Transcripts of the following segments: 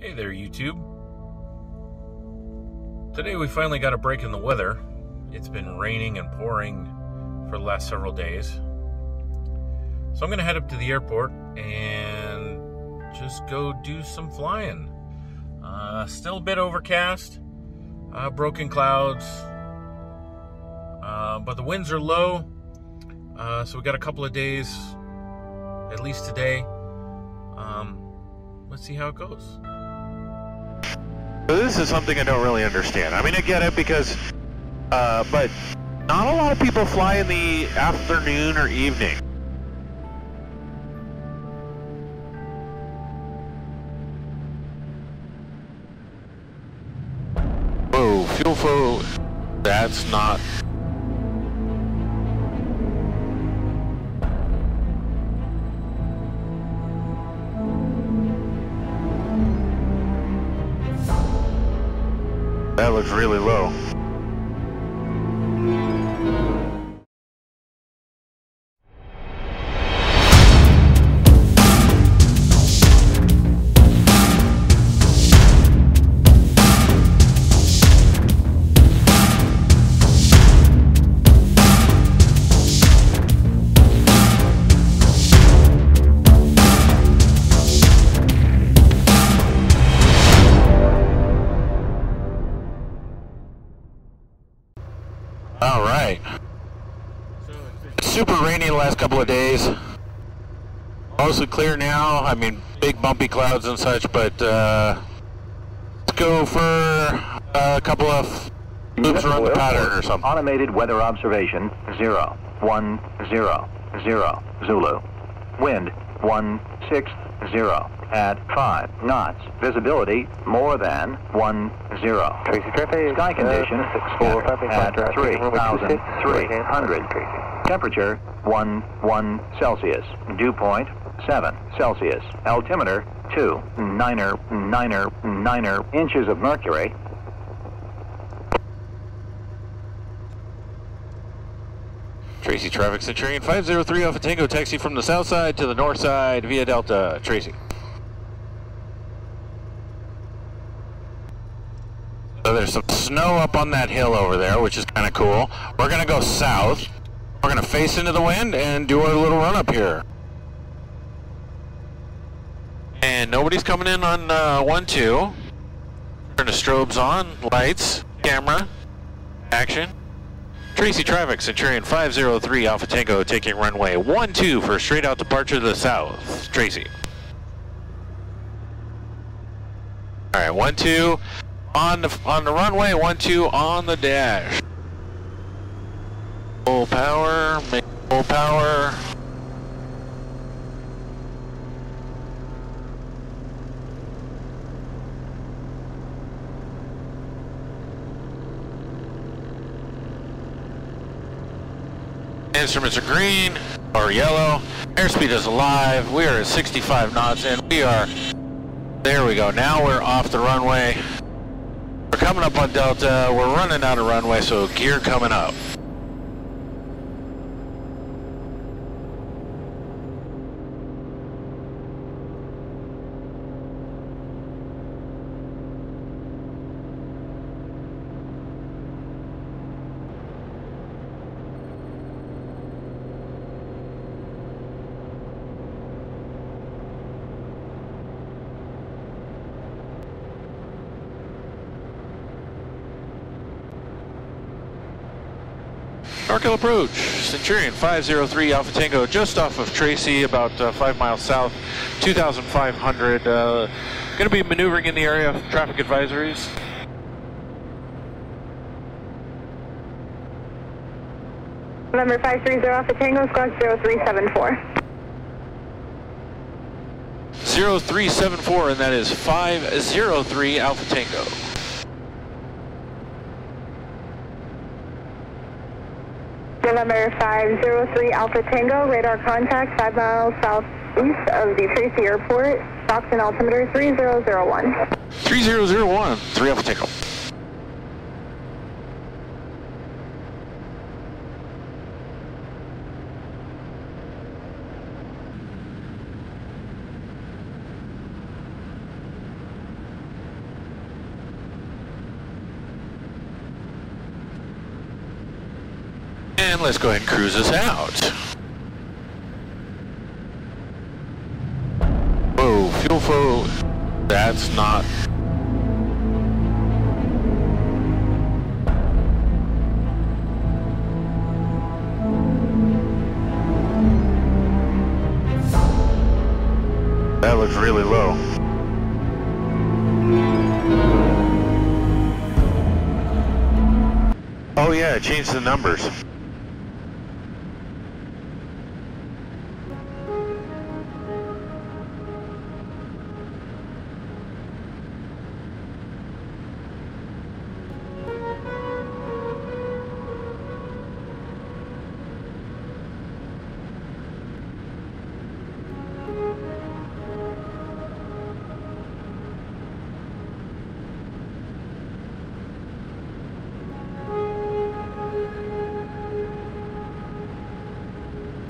Hey there, YouTube. Today we finally got a break in the weather. It's been raining and pouring for the last several days. So I'm gonna head up to the airport and just go do some flying. Still a bit overcast, broken clouds, but the winds are low. So we got a couple of days, at least today. Let's see how it goes. So this is something I don't really understand. I mean, I get it because, but not a lot of people fly in the afternoon or evening. Whoa, fuel flow, that's not... That looks really low. Super rainy the last couple of days. Mostly clear now. I mean, big bumpy clouds and such, but let's go for a couple of loops around the pattern or something. Automated weather observation 0 1 0 0 Zulu. Wind 160 at 5 knots. Visibility more than 1 0. Tracy, sky condition 3,300. Temperature 1 1°C. Dew point 7°C. Altimeter 29999 inches of mercury. Tracy traffic, Centurion 503 Alpha Tango, taxi from the south side to the north side via Delta. Tracy. So there's some snow up on that hill over there, which is kind of cool. We're gonna go south. We're going to face into the wind and do our little run up here. And nobody's coming in on 1-2. Turn the strobes on, lights, camera, action. Tracy traffic, Centurion 503 Alpha Tango taking runway 12 for straight out departure to the south. Tracy. All right, 1-2 on the runway, 1-2 on the dash. Full power, make full power. Instruments are green or yellow. Airspeed is alive. We are at 65 knots and we are, there we go. Now we're off the runway. We're coming up on Delta. We're running out of runway, so gear coming up. NorCal approach, Centurion 503 Alpha Tango, just off of Tracy, about 5 miles south, 2,500. Going to be maneuvering in the area of traffic advisories. Number 530 Alpha Tango, squawk 0374. 0374, and that is 503 Alpha Tango. Number 503 Alpha Tango, radar contact 5 miles southeast of the Tracy Airport, Stockton altimeter 3001. 3001, 3 Alpha Tango. and let's go ahead and cruise this out. Whoa, fuel flow, that's not... That looks really low. Oh yeah, it changed the numbers.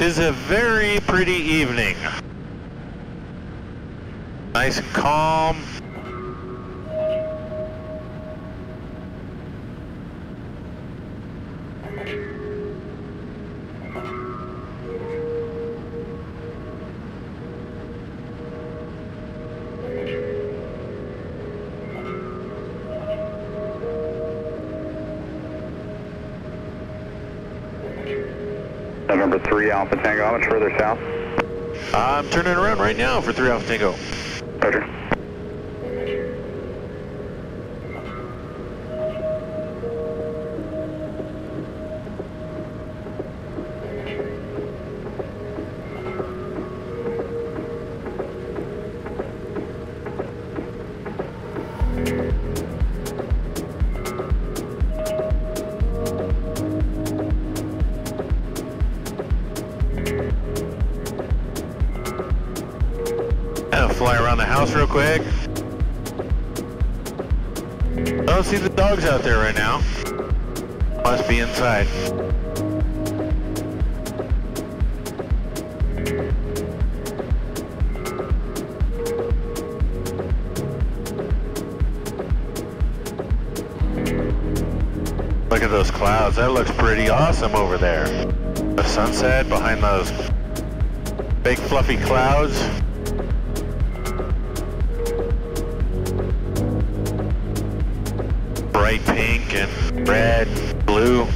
It's a very pretty evening. Nice and calm. Number 3 Alpha Tango, how much further south? I'm turning around right now for 3 Alpha Tango. Roger. Real quick. I don't see the dogs out there right now. Must be inside. Look at those clouds. That looks pretty awesome over there. The sunset behind those big fluffy clouds. Bright pink and red, blue.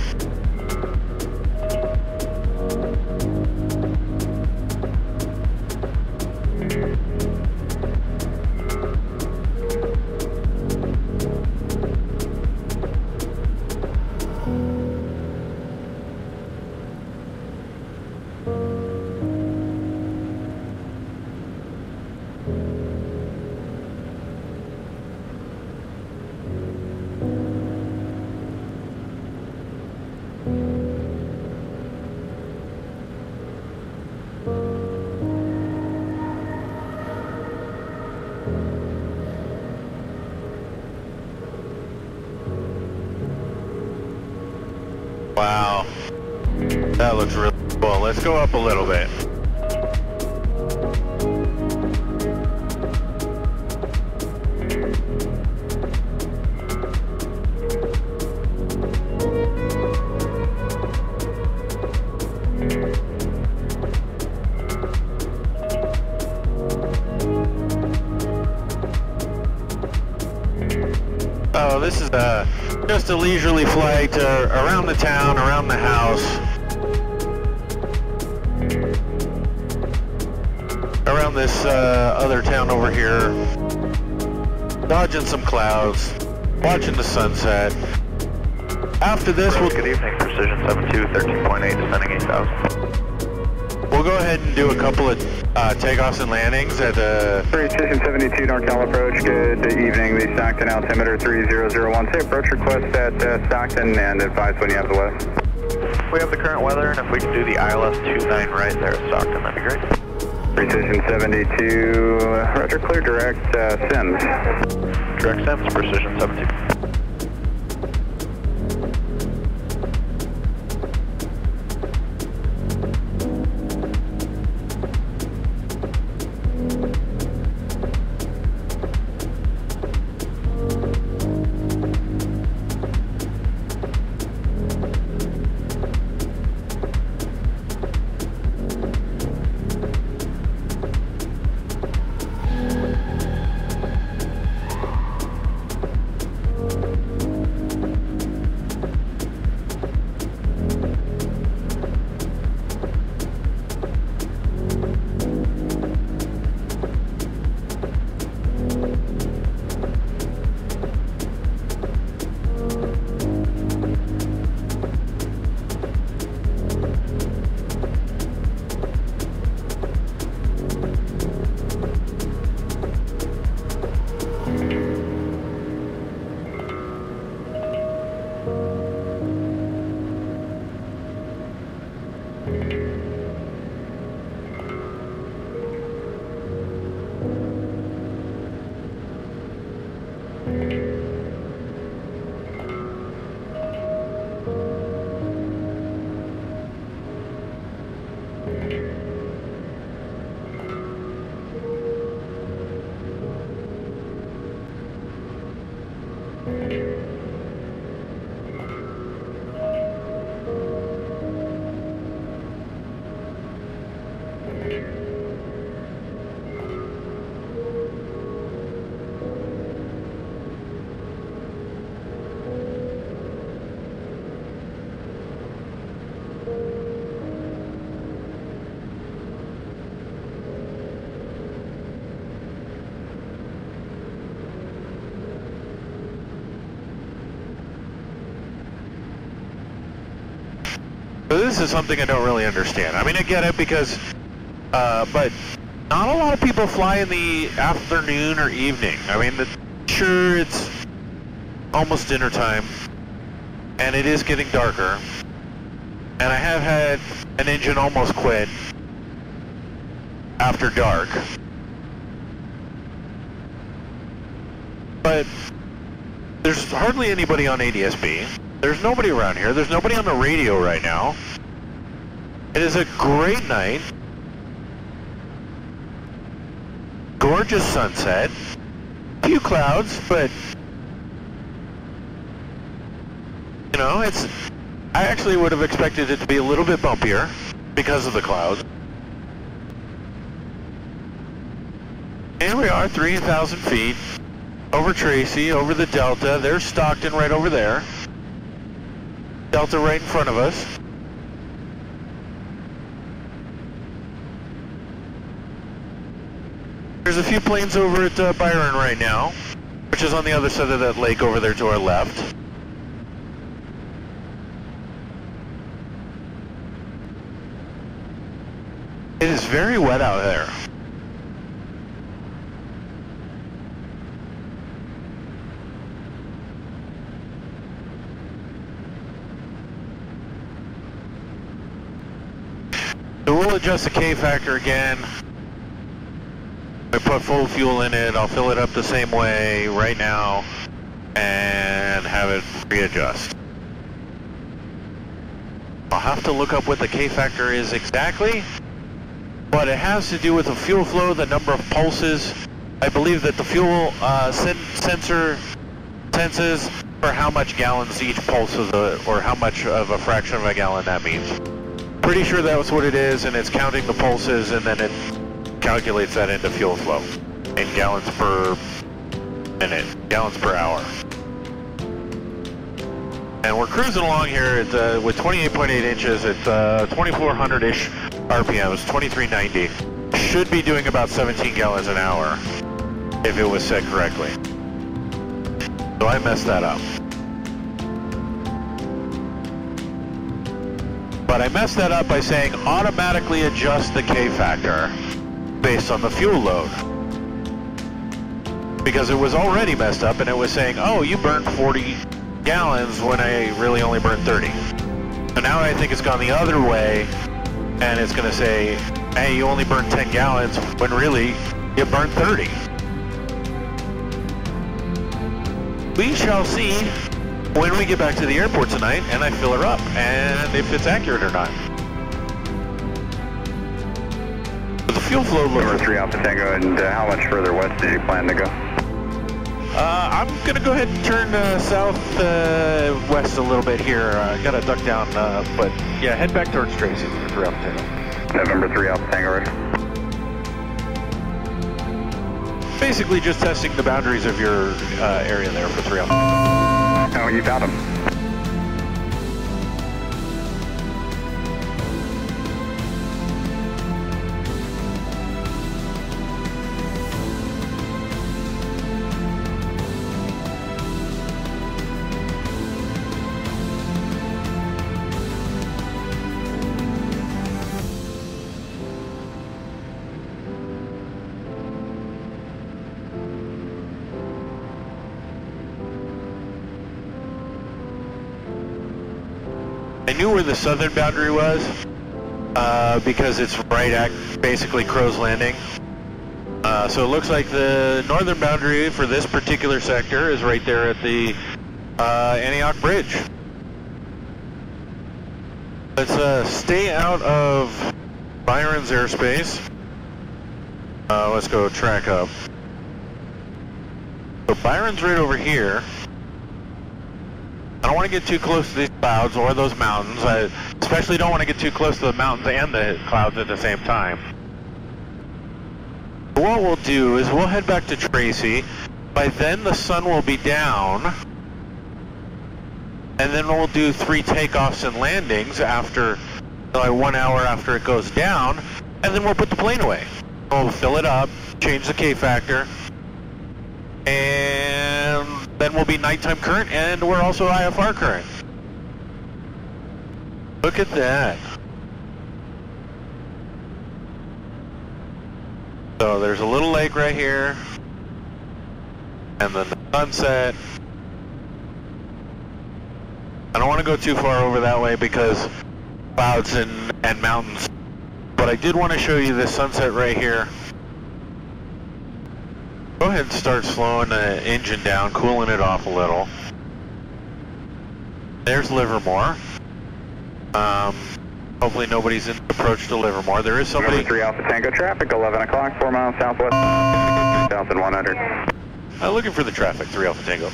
Wow, that looks really cool. Let's go up a little bit. Oh, this is just a leisurely flight around the town, around the house, around this other town over here, dodging some clouds, watching the sunset. After this, we'll... Good evening, Precision 72, 13.8, descending 8,000. We'll go ahead and do a couple of takeoffs and landings at the... Precision 72, NorCal approach, good evening, the Stockton altimeter 3001. Say approach request at Stockton and advise when you have the weather. We have the current weather, and if we can do the ILS 29 right there at Stockton, that'd be great. Precision 72, roger, clear direct SIMS. Direct SIMS, Precision 72. This is something I don't really understand. I mean, I get it because, but not a lot of people fly in the afternoon or evening. I mean, sure, it's almost dinner time, and it is getting darker, and I have had an engine almost quit after dark. But there's hardly anybody on ADS-B. There's nobody around here. There's nobody on the radio right now. It is a great night. Gorgeous sunset. Few clouds, but you know, it's, I actually would have expected it to be a little bit bumpier because of the clouds. And we are 3,000 feet. Over Tracy, over the Delta, there's Stockton right over there. Delta right in front of us. There's a few planes over at Byron right now, which is on the other side of that lake over there to our left. It is very wet out there. We'll adjust the K factor again. I put full fuel in it, I'll fill it up the same way right now and have it readjust. I'll have to look up what the K factor is exactly, but it has to do with the fuel flow, the number of pulses. I believe that the fuel sensor senses for how much gallons each pulse of the, or how much of a fraction of a gallon that means. Pretty sure that was what it is, and it's counting the pulses and then it calculates that into fuel flow in gallons per minute, gallons per hour. And we're cruising along here at, with 28.8 inches at 2,400-ish RPMs, 2390. Should be doing about 17 gallons an hour if it was set correctly. So I messed that up. But I messed that up by saying automatically adjust the K factor based on the fuel load. Because it was already messed up and it was saying, oh, you burned 40 gallons when I really only burned 30. So now I think it's gone the other way and it's gonna say, hey, you only burned 10 gallons when really you burned 30. We shall see when we get back to the airport tonight and I fill her up and if it's accurate or not. The fuel flow looks... Number 3 Alpha Tango, and how much further west do you plan to go? I'm going to go ahead and turn southwest a little bit here. Got to duck down, but yeah, head back towards Tracy, Number 3 Alpha Tango. Number 3 Alpha Tango, right? Basically just testing the boundaries of your area there for 3 Alpha Tango. Oh, you got him. I knew where the southern boundary was because it's right at basically Crow's Landing. So it looks like the northern boundary for this particular sector is right there at the Antioch Bridge. Let's stay out of Byron's airspace. Let's go track up. So Byron's right over here. I don't want to get too close to these clouds or those mountains. I especially don't want to get too close to the mountains and the clouds at the same time. What we'll do is we'll head back to Tracy. By then the sun will be down. And then we'll do 3 takeoffs and landings after, like 1 hour after it goes down. And then we'll put the plane away. We'll fill it up, change the K factor, and then we'll be nighttime current, and we're also IFR current. Look at that. So there's a little lake right here, and then the sunset. I don't want to go too far over that way because clouds and mountains, but I did want to show you this sunset right here. Go ahead and start slowing the engine down, cooling it off a little. There's Livermore. Hopefully nobody's in approach to Livermore. There is somebody. Number 3 Alpha Tango traffic, 11 o'clock, 4 miles southwest, 1,100. Looking for the traffic, 3 Alpha Tango.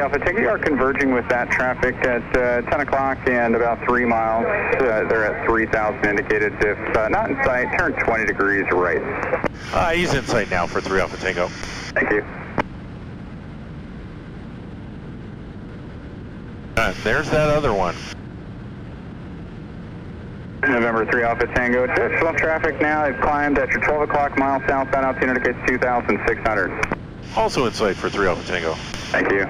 Alpha Tango, you are converging with that traffic at 10 o'clock and about 3 miles. They're at 3,000 indicated. If not in sight, turn 20 degrees right. He's in sight now for 3 Alpha Tango. Thank you. There's that other one. November 3 Alpha Tango, just left traffic now. They've climbed at your 12 o'clock mile southbound. Altitude indicates 2,600. Also in sight for 3 Alpha Tango. Thank you.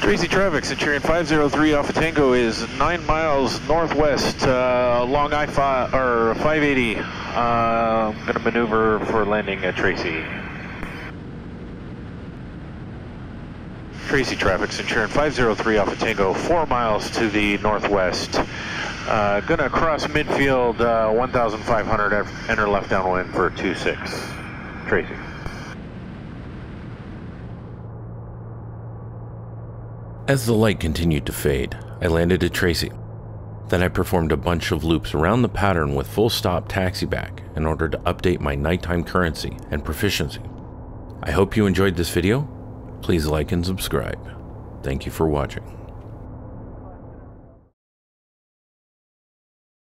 Tracy traffic, Centurion 503 Alpha Tango is 9 miles northwest along I-5 or 580. I'm going to maneuver for landing at Tracy. Tracy traffic, Centurion 503 Alpha Tango, 4 miles to the northwest. Gonna cross midfield 1,500, enter left downwind for 26. Tracy. As the light continued to fade, I landed at Tracy. Then I performed a bunch of loops around the pattern with full stop taxi back in order to update my nighttime currency and proficiency. I hope you enjoyed this video. Please like and subscribe. Thank you for watching.